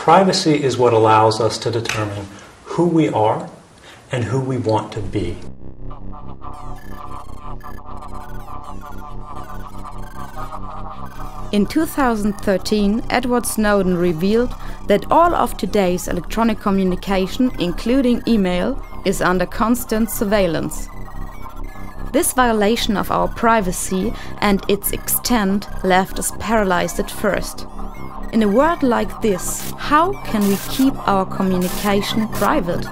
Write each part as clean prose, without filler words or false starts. Privacy is what allows us to determine who we are and who we want to be. In 2013, Edward Snowden revealed that all of today's electronic communication, including email, is under constant surveillance. This violation of our privacy and its extent left us paralyzed at first. In a world like this, how can we keep our communication private?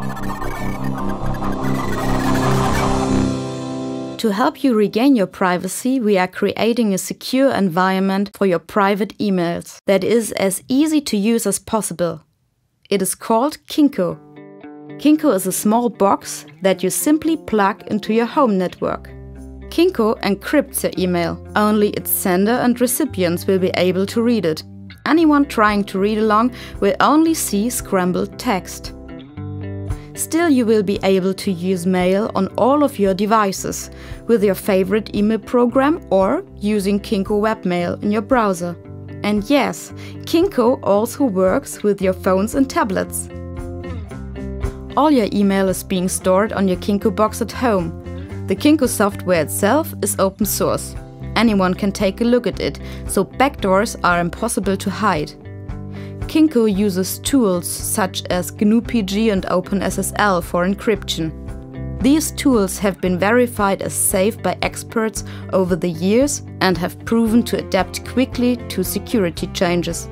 To help you regain your privacy, we are creating a secure environment for your private emails that is as easy to use as possible. It is called Kinko. Kinko is a small box that you simply plug into your home network. Kinko encrypts your email. Only its sender and recipients will be able to read it. Anyone trying to read along will only see scrambled text. Still, you will be able to use mail on all of your devices, with your favorite email program or using Kinko webmail in your browser. And yes, Kinko also works with your phones and tablets. All your email is being stored on your Kinko box at home. The Kinko software itself is open source. Anyone can take a look at it, so backdoors are impossible to hide. Kinko uses tools such as GNUPG and OpenSSL for encryption. These tools have been verified as safe by experts over the years and have proven to adapt quickly to security changes.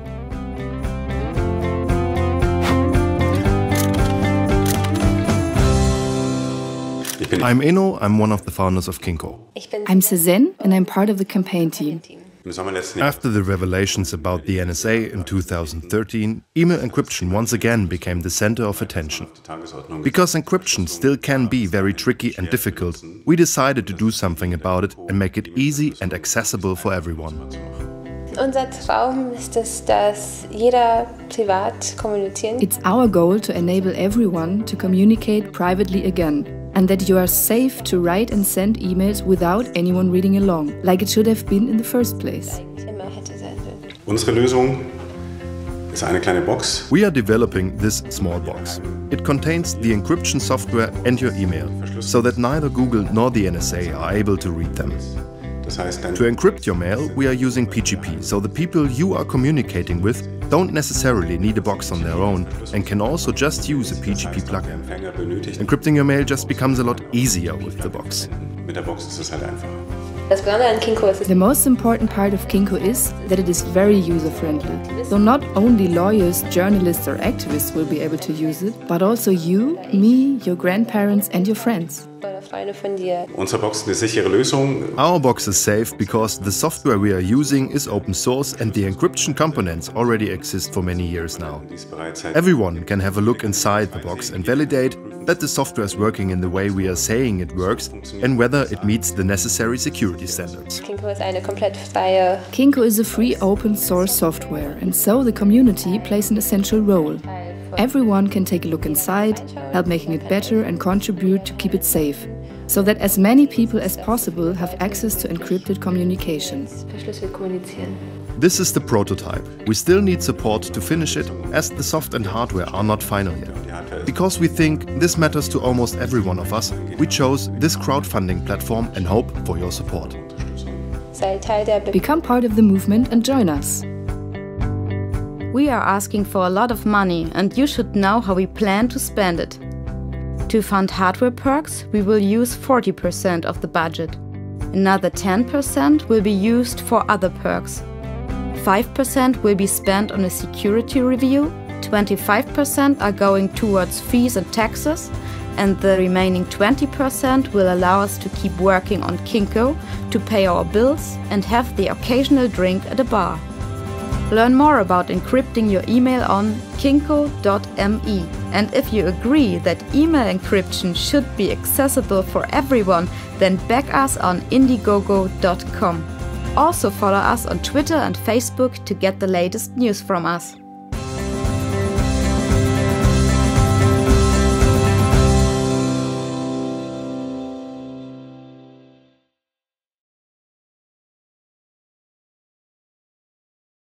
I'm Inno, I'm one of the founders of Kinko. I'm Cezanne and I'm part of the campaign team. After the revelations about the NSA in 2013, email encryption once again became the center of attention. Because encryption still can be very tricky and difficult, we decided to do something about it and make it easy and accessible for everyone. It's our goal to enable everyone to communicate privately again, and that you are safe to write and send emails without anyone reading along, like it should have been in the first place. We are developing this small box. It contains the encryption software and your email, so that neither Google nor the NSA are able to read them. To encrypt your mail, we are using PGP, so the people you are communicating with don't necessarily need a box on their own and can also just use a PGP plugin. Encrypting your mail just becomes a lot easier with the box. The most important part of Kinko is that it is very user-friendly. So not only lawyers, journalists or activists will be able to use it, but also you, me, your grandparents and your friends. Our box is safe because the software we are using is open source and the encryption components already exist for many years now. Everyone can have a look inside the box and validate that the software is working in the way we are saying it works and whether it meets the necessary security standards. Kinko is a free open source software, and so the community plays an essential role. Everyone can take a look inside, help making it better and contribute to keep it safe, so that as many people as possible have access to encrypted communication. This is the prototype. We still need support to finish it, as the soft and hardware are not final yet. Because we think this matters to almost every one of us, we chose this crowdfunding platform and hope for your support. Become part of the movement and join us. We are asking for a lot of money, and you should know how we plan to spend it. To fund hardware perks, we will use 40% of the budget. Another 10% will be used for other perks. 5% will be spent on a security review, 25% are going towards fees and taxes, and the remaining 20% will allow us to keep working on Kinko, to pay our bills and have the occasional drink at a bar. Learn more about encrypting your email on kinko.me. And if you agree that email encryption should be accessible for everyone, then back us on indiegogo.com. Also follow us on Twitter and Facebook to get the latest news from us.